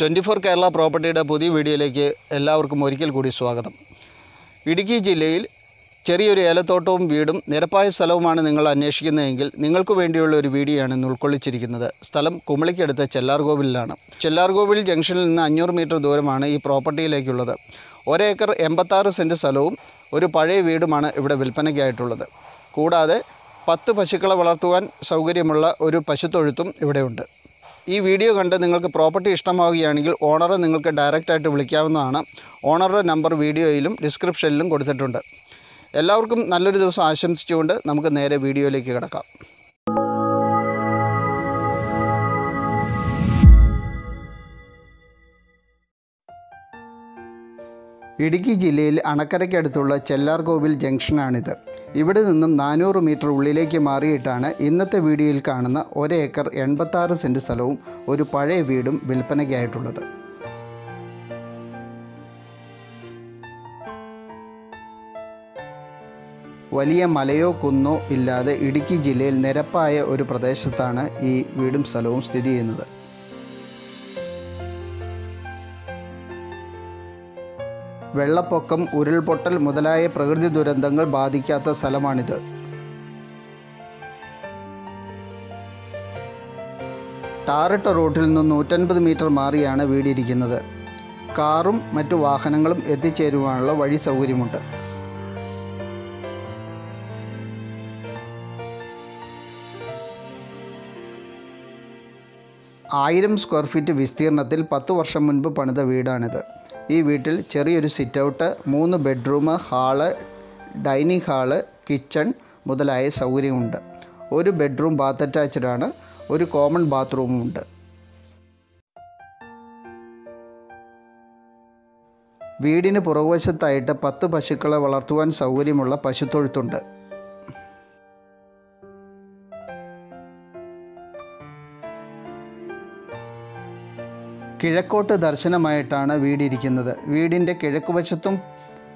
24 Kerala Properties Pudi Vidileke, Ella Kumorikil Kudiswagam. Idukki Jilil, Cherry Elatotum Vidum, Nerpai Salaman and Ningal Neshkin Angle, Ningalko Vendula Vidi and Nulkoli Chirikinada, Stalam, Kumalik at the Chellar Kovil. Chellar Kovil Junction in 500 meter Doremana, e property like Ulada. Or acre Embatar Center Salom, or a Pade Vidumana, Eva Vilpanagaitulada. Kuda, Patu Pasicala Valatuan, Saugari Mulla, or Pasitotum, Evident. This video is a property owner owner direct at the owner number video description. All of you the video. Idukki Jillayil, Anakkara Adutthulla Chellar Kovil Junction Anithu. Ivide ninnum 400 meter ullilekku maariyittanu innathe videoyil kaanunna 1 acre 86 cent salavum oru pazhaya veedum vilppanakkayittulladu. വലിയ മലയോ കുന്നോ ഇല്ലാതെ ഇടുക്കി ജില്ലയിൽ നിരപ്പായ ഒരു പ്രദേശത്താണ് ഈ വീടും സ്ഥലവും സ്ഥിതി ചെയ്യുന്നത്. വെള്ളപ്പൊക്കം ഉരുൾപൊട്ടൽ മുതലായ പ്രകൃതി ദുരന്തങ്ങൾ ബാധിക്കാത്ത സ്ഥലമാണിത്. ടാറിട്ട റോഡിൽ നിന്ന് 150 മീറ്റർ മാറിയാണ് വീട് ഇരിക്കുന്നത്. കാറും മറ്റു വാഹനങ്ങളും എത്തിച്ചേരുവാനുള്ള വഴി സൗകര്യമുണ്ട്. Iram square feet വിസ്തീർണത്തിൽ 10 വർഷം മുൻപ് പണിത വീടാണിത്. ഈ വീട്ടിൽ ചെറിയൊരു sit out, 3 bedroom, hall, dining hall, kitchen മുതലായ സൗകര്യമുണ്ട്. ഒരു ബെഡ്റൂം ബാത്ത് അറ്റാച്ച്ഡ് ആണ്, ഒരു കോമൺ ബാത്ത്റൂം ഉണ്ട്. വീടിന് പുറകുവശത്തായിട്ട് 10 പശുക്കളെ വളർത്തുവാൻ സൗകര്യമുള്ള പശുത്തൊഴുത്തുണ്ട്. കിഴക്കോട്ട് ദർശനമായിട്ടാണ് വീട് ഇരിക്കുന്നത്. വീടിന്റെ കിഴക്കുവശത്തും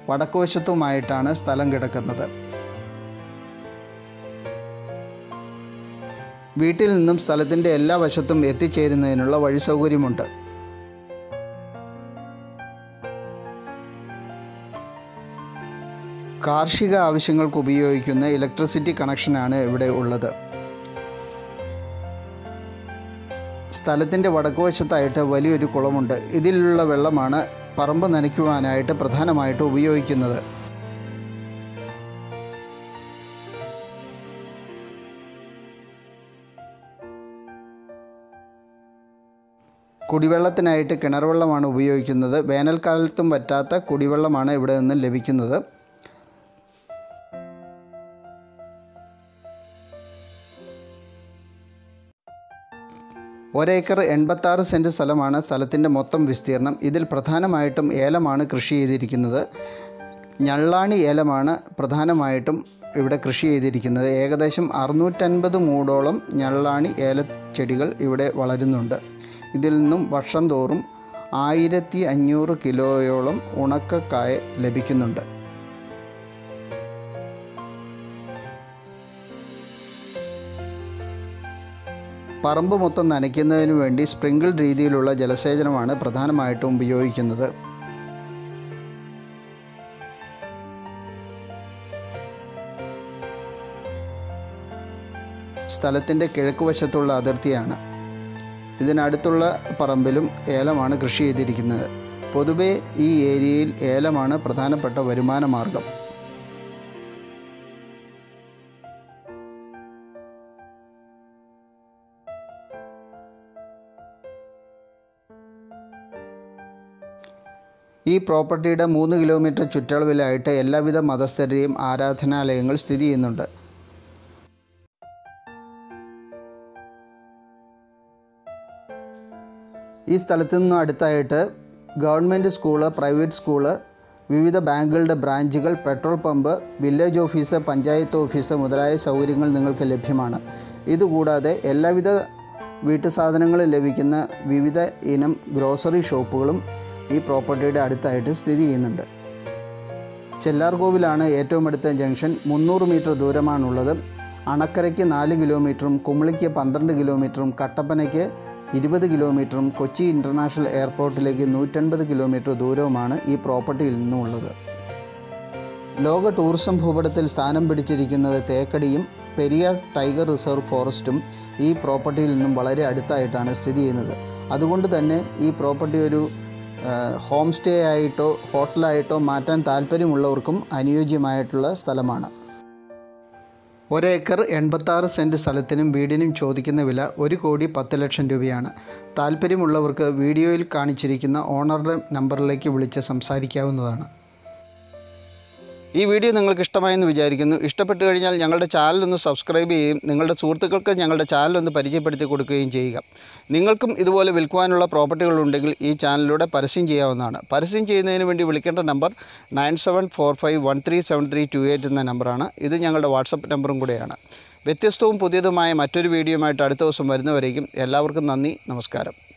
വടക്കുവശത്തുമായിട്ടാണ് സ്ഥലം കിടക്കുന്നത്. വീട്ടിൽ നിന്നും സ്ഥലത്തിന്റെ എല്ലാ വശത്തും എത്തിച്ചേരുന്നതിനുള്ള വഴി സൗകര്യമുണ്ട്. കാർഷിക ആവശ്യങ്ങൾക്ക് ഉപയോഗിക്കുന്ന ഇലക്ട്രിസിറ്റി കണക്ഷനാണ് ഇവിടെ ഉള്ളത്. സ്ഥലത്തിന്റെ വടക്കുവശത്തായിട്ട് വലിയൊരു കുളമുണ്ട്. ഇതിലുള്ള വെള്ളമാണ് പറമ്പ് നനയ്ക്കുവാനായിട്ട് പ്രധാനമായിട്ട് ഉപയോഗിക്കുന്നത്. കുടിവെള്ളത്തിനായിട്ട് കിണർ വെള്ളമാണ് ഉപയോഗിക്കുന്നത്. വേനൽക്കാലത്തും വറ്റാത്ത കുടിവെള്ളമാണ് ഇവിടെ നിന്ന് ലഭിക്കുന്നത്. ഒരേക്കർ 86 സെന്റ് സ്ഥലമാണ് സ്ഥലത്തിന്റെ മൊത്തം വിസ്തീർണം. ഇതിൽ പ്രധാനമായിട്ടും ഏലമാണ് കൃഷി ചെയ്തിരിക്കുന്നത്. ഞള്ളാണി ഏലമാണ് പ്രധാനമായിട്ടും ഇവിടെ കൃഷി ചെയ്തിരിക്കുന്നത്. ഏകദേശം 650 മൂടോളം ഞള്ളാണി ഏലച്ചെടികൾ ഇവിടെ വളരുന്നുണ്ട്. ഇതിൽ നിന്നും വർഷം തോറും 1500 കിലോയോളം ഉണക്കക്കായ ലഭിക്കുന്നുണ്ട്. പറമ്പ് മൊത്തം നനയ്ക്കുന്നതിനു വേണ്ടി സ്പ്രിങ്കിൾ രീതിയിലുള്ള ജലസേചനമാണ് പ്രധാനമായിട്ടും ഉപയോഗിക്കുന്നത്. സ്ഥലത്തിൻ്റെ കിഴക്കുവശത്തുള്ള അതിർത്തിയാണ്. ഇതിനടുത്തുള്ള പറമ്പിലും ഏലമാണ് കൃഷി ചെയ്തിരിക്കുന്നത്. പൊതുവേ ഈ ഏരിയയിൽ ഏലമാണ് പ്രധാനപ്പെട്ട വരുമാന മാർഗം. ഈ പ്രോപ്പർട്ടിയുടെ 3 കിലോമീറ്റർ ചുറ്റളവിലായിട്ട് എല്ലാവിധ മതസ്ഥരുടെയും ആരാധനാലയങ്ങൾ സ്ഥിതി ചെയ്യുന്നുണ്ട്. ഈ സ്ഥലത്തു നിന്ന് അടുത്തായിട്ട് ഗവൺമെൻറ് സ്കൂള്, പ്രൈവറ്റ് സ്കൂള്, വിവിധ ബാങ്കുകളുടെ ബ്രാഞ്ചുകൾ, petrol pump, village office, panchayat office മുതലായ സൗകര്യങ്ങൾ നിങ്ങൾക്ക് ലഭ്യമാണ്. ഇതുകൂടാതെ എല്ലാവിധ വീട്ടുസാധനങ്ങൾ ലഭിക്കുന്ന വിവിധ ഇനം ഗ്രോസറി ഷോപ്പുകളും ഈ പ്രോപ്പർട്ടിയുടെ അടുത്തായിട്ട് സ്ഥിതി ചെയ്യുന്നുണ്ട്. ചെല്ലാർ കോവിലാണ് ഏറ്റവും അടുത്ത ജംഗ്ഷൻ. 300 മീറ്റർ ദൂരമാണുള്ളത്. അണക്കരയ്ക്ക് 4 കിലോമീറ്ററും കുമളിക്ക് 12 കിലോമീറ്ററും കട്ടപ്പനയ്ക്ക് 20 കിലോമീറ്ററും കൊച്ചി ഇന്റർനാഷണൽ എയർപോർട്ടിലേക്ക് 150 കിലോമീറ്റർ ദൂരവുമാണ് ഈ പ്രോപ്പർട്ടിയിൽ നിന്നുള്ളത്. ലോക ടൂറിസം ഭൂപടത്തിൽ സ്ഥാനം പിടിച്ചിരിക്കുന്നത് തേക്കടിയും പെരിയാർ ടൈഗർ റിസർവ് ഫോറസ്റ്റും ഈ പ്രോപ്പർട്ടിയിൽ നിന്നും വളരെ അടുത്തായിട്ടാണ് സ്ഥിതി ചെയ്യുന്നത്. അതുകൊണ്ട് തന്നെ ഈ പ്രോപ്പർട്ടി ഒരു ഹോം സ്റ്റേ ആയിട്ടോ ഹോട്ടലായിട്ടോ മാറ്റാൻ താല്പര്യമുള്ളവർക്കും അനുയോജ്യമായിട്ടുള്ള സ്ഥലമാണ്. 1 ഏക്കർ 86 സെൻറ്റ് സ്ഥലത്തിനും വീടിനും ചോദിക്കുന്ന വില 1,10,00,000 രൂപയാണ്. താല്പര്യമുള്ളവർക്ക് വീഡിയോയിൽ കാണിച്ചിരിക്കുന്ന ഓണറുടെ നമ്പറിലേക്ക് വിളിച്ച് സംസാരിക്കാവുന്നതാണ്. ഈ വീഡിയോ നിങ്ങൾക്ക് ഇഷ്ടമായെന്ന് വിചാരിക്കുന്നു. ഇഷ്ടപ്പെട്ടു കഴിഞ്ഞാൽ ഞങ്ങളുടെ ചാനലൊന്ന് സബ്സ്ക്രൈബ് ചെയ്യുകയും നിങ്ങളുടെ സുഹൃത്തുക്കൾക്ക് ഞങ്ങളുടെ ചാനലൊന്ന് പരിചയപ്പെടുത്തി കൊടുക്കുകയും ചെയ്യുക. നിങ്ങൾക്കും ഇതുപോലെ വിൽക്കുവാനുള്ള പ്രോപ്പർട്ടികളുണ്ടെങ്കിൽ ഈ ചാനലിലൂടെ പരസ്യം ചെയ്യാവുന്നതാണ്. പരസ്യം ചെയ്യുന്നതിന് വേണ്ടി വിളിക്കേണ്ട നമ്പർ 9745137328 എന്ന നമ്പറാണ്. ഇത് ഞങ്ങളുടെ വാട്സപ്പ് നമ്പറും കൂടെയാണ്. വ്യത്യസ്തവും പുതിയതുമായ മറ്റൊരു വീഡിയോയുമായിട്ട് അടുത്ത ദിവസം വരുന്നവരേക്കും എല്ലാവർക്കും നന്ദി, നമസ്കാരം.